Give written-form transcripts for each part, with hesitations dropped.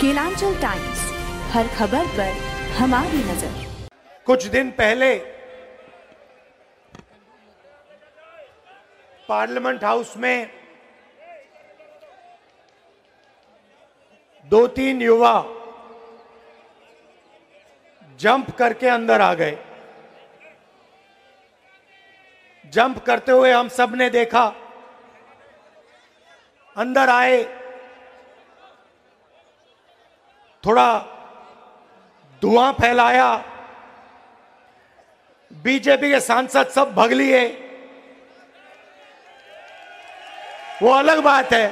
Kelanchal times, हर खबर पर हमारी नजर। कुछ दिन पहले पार्लियामेंट हाउस में दो तीन युवा जंप करके अंदर आ गए। जंप करते हुए हम सब ने देखा, अंदर आए, थोड़ा धुआं फैलाया। बीजेपी के सांसद सब भग लिए, वो अलग बात है।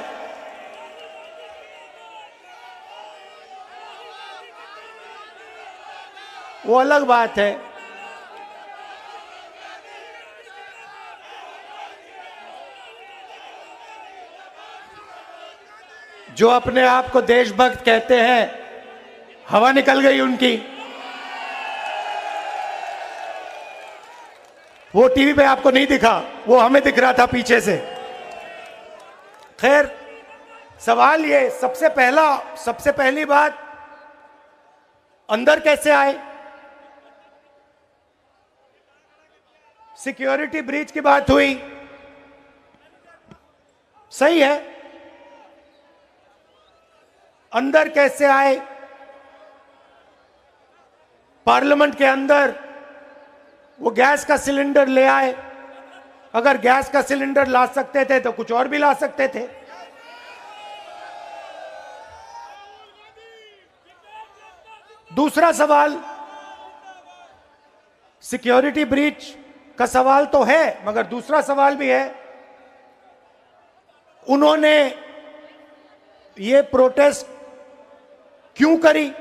जो अपने आप को देशभक्त कहते हैं, हवा निकल गई उनकी। वो टीवी पे आपको नहीं दिखा, वो हमें दिख रहा था पीछे से। खैर, सवाल ये, सबसे पहली बात, अंदर कैसे आए? सिक्योरिटी ब्रीच की बात हुई, सही है। अंदर कैसे आए? पार्लियामेंट के अंदर वो गैस का सिलेंडर ले आए। अगर गैस का सिलेंडर ला सकते थे तो कुछ और भी ला सकते थे। दूसरा सवाल, सिक्योरिटी ब्रीच का सवाल तो है, मगर दूसरा सवाल भी है, उन्होंने ये प्रोटेस्ट क्यों करी?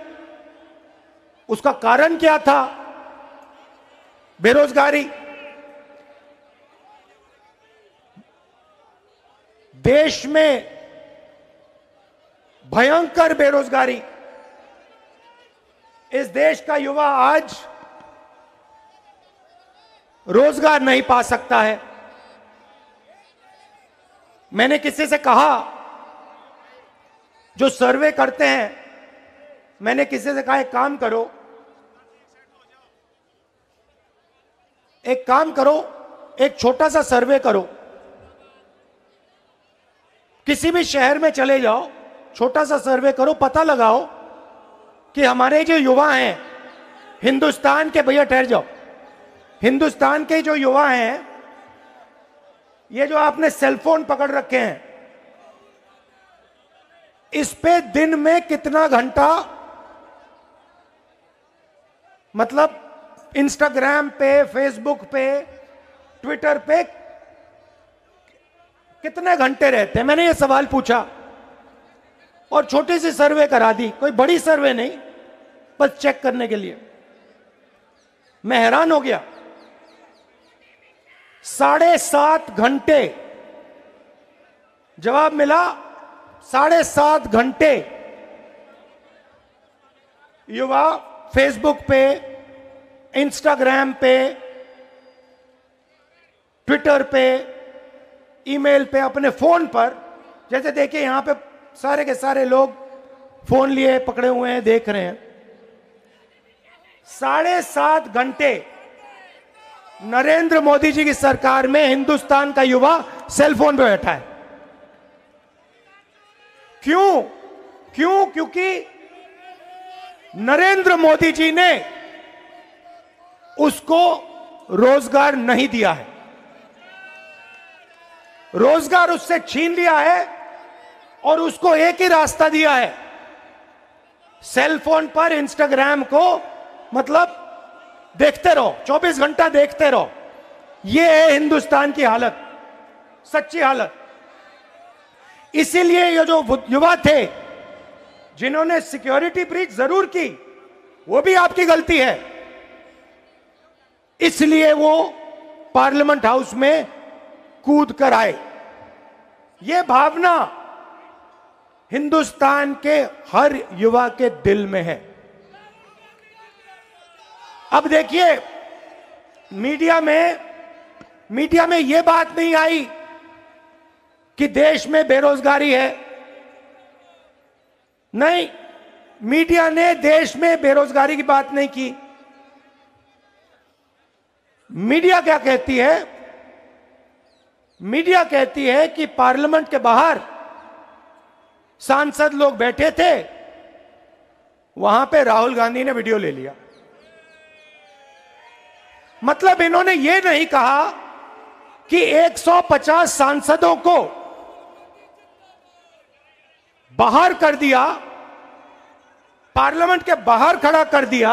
उसका कारण क्या था? बेरोजगारी। देश में भयंकर बेरोजगारी। इस देश का युवा आज रोजगार नहीं पा सकता है। मैंने किसी से कहा, जो सर्वे करते हैं, मैंने किसी से कहा एक काम करो, एक छोटा सा सर्वे करो। किसी भी शहर में चले जाओ, छोटा सा सर्वे करो, पता लगाओ कि हमारे जो युवा हैं हिंदुस्तान के, भैया ठहर जाओ, हिंदुस्तान के जो युवा हैं, ये जो आपने सेलफोन पकड़ रखे हैं, इस पे दिन में कितना घंटा, मतलब इंस्टाग्राम पे, फेसबुक पे, ट्विटर पे कितने घंटे रहते हैं? मैंने ये सवाल पूछा और छोटी सी सर्वे करा दी, कोई बड़ी सर्वे नहीं, बस चेक करने के लिए। मैं हैरान हो गया, 7.5 घंटे। जवाब मिला 7.5 घंटे युवा फेसबुक पे, इंस्टाग्राम पे, ट्विटर पे, ईमेल पे, अपने फोन पर। जैसे देखिए यहां पे सारे के सारे लोग फोन लिए पकड़े हुए हैं, देख रहे हैं। 7.5 घंटे नरेंद्र मोदी जी की सरकार में हिंदुस्तान का युवा सेलफोन पे बैठा है। क्यों? क्योंकि नरेंद्र मोदी जी ने उसको रोजगार नहीं दिया है, रोजगार उससे छीन लिया है और उसको एक ही रास्ता दिया है, सेलफोन पर इंस्टाग्राम को, मतलब देखते रहो, 24 घंटा देखते रहो। यह है हिंदुस्तान की हालत, सच्ची हालत। इसीलिए ये जो युवा थे जिन्होंने सिक्योरिटी ब्रीच जरूर की, वो भी आपकी गलती है, इसलिए वो पार्लियामेंट हाउस में कूद कर आए। ये भावना हिंदुस्तान के हर युवा के दिल में है। अब देखिए, मीडिया में ये बात नहीं आई कि देश में बेरोजगारी है, नहीं। मीडिया ने देश में बेरोजगारी की बात नहीं की। मीडिया क्या कहती है? मीडिया कहती है कि पार्लियामेंट के बाहर सांसद लोग बैठे थे, वहां पे राहुल गांधी ने वीडियो ले लिया। मतलब इन्होंने ये नहीं कहा कि 150 सांसदों को बाहर कर दिया, पार्लियामेंट के बाहर खड़ा कर दिया।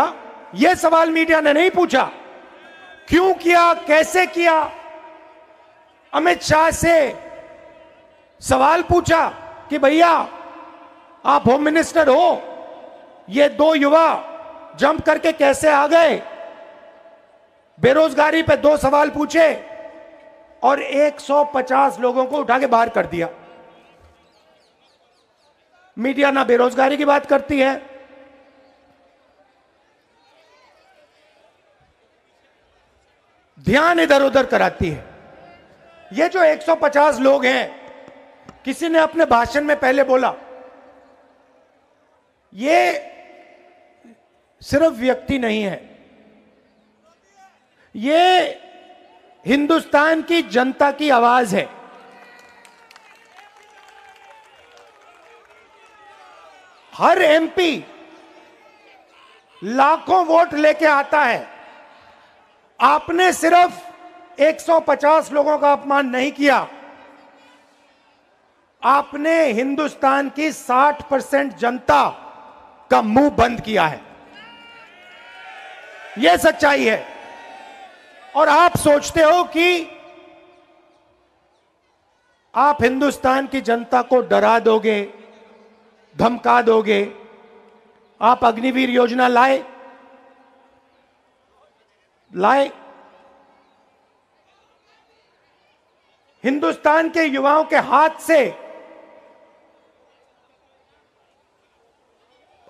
यह सवाल मीडिया ने नहीं पूछा। क्यों किया, कैसे किया, अमित शाह से सवाल पूछा कि भैया आप होम मिनिस्टर हो, ये दो युवा जंप करके कैसे आ गए? बेरोजगारी पे दो सवाल पूछे और 150 लोगों को उठा के बाहर कर दिया। मीडिया ना बेरोजगारी की बात करती है, ध्यान इधर उधर कराती है। ये जो 150 लोग हैं, किसी ने अपने भाषण में पहले बोला, ये सिर्फ व्यक्ति नहीं है, ये हिंदुस्तान की जनता की आवाज है। हर एमपी लाखों वोट लेके आता है। आपने सिर्फ 150 लोगों का अपमान नहीं किया, आपने हिंदुस्तान की 60% जनता का मुंह बंद किया है। यह सच्चाई है। और आप सोचते हो कि आप हिंदुस्तान की जनता को डरा दोगे, धमका दोगे। आप अग्निवीर योजना लाए, हिंदुस्तान के युवाओं के हाथ से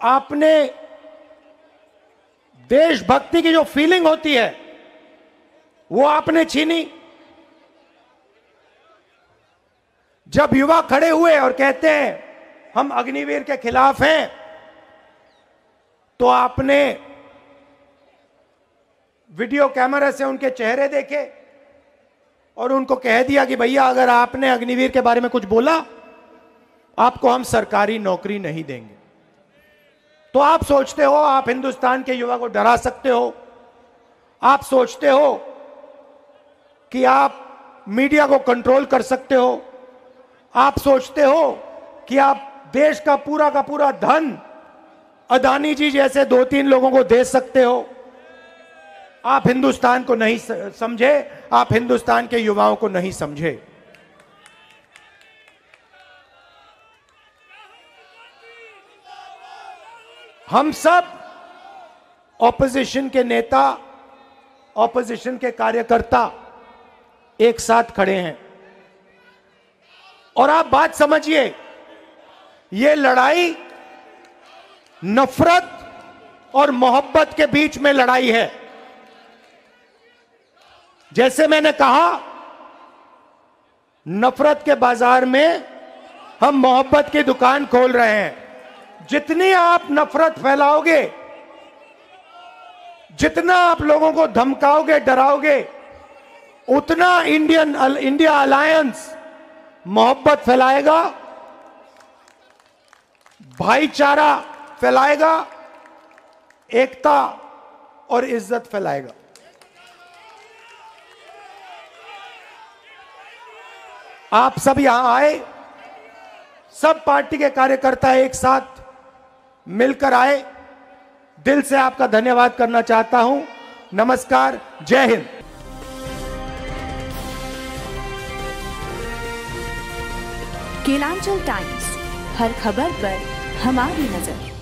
आपने देशभक्ति की जो फीलिंग होती है वो आपने छीनी। जब युवा खड़े हुए और कहते हैं हम अग्निवीर के खिलाफ हैं, तो आपने वीडियो कैमरा से उनके चेहरे देखे और उनको कह दिया कि भैया अगर आपने अग्निवीर के बारे में कुछ बोला, आपको हम सरकारी नौकरी नहीं देंगे। तो आप सोचते हो आप हिंदुस्तान के युवा को डरा सकते हो, आप सोचते हो कि आप मीडिया को कंट्रोल कर सकते हो, आप सोचते हो कि आप देश का पूरा धन अदानी जी जैसे 2-3 लोगों को दे सकते हो। आप हिंदुस्तान को नहीं समझे, आप हिंदुस्तान के युवाओं को नहीं समझे। हम सब ऑपोजिशन के नेता, ऑपोजिशन के कार्यकर्ता एक साथ खड़े हैं। और आप बात समझिए, ये लड़ाई नफरत और मोहब्बत के बीच में लड़ाई है। जैसे मैंने कहा, नफरत के बाजार में हम मोहब्बत की दुकान खोल रहे हैं। जितनी आप नफरत फैलाओगे, जितना आप लोगों को धमकाओगे, डराओगे, उतना इंडियन इंडिया अलायंस मोहब्बत फैलाएगा, भाईचारा फैलाएगा, एकता और इज्जत फैलाएगा। आप सब यहां आए, सब पार्टी के कार्यकर्ता एक साथ मिलकर आए। दिल से आपका धन्यवाद करना चाहता हूं। नमस्कार, जय हिंद। केलांचल टाइम्स, हर खबर पर हमारी नजर।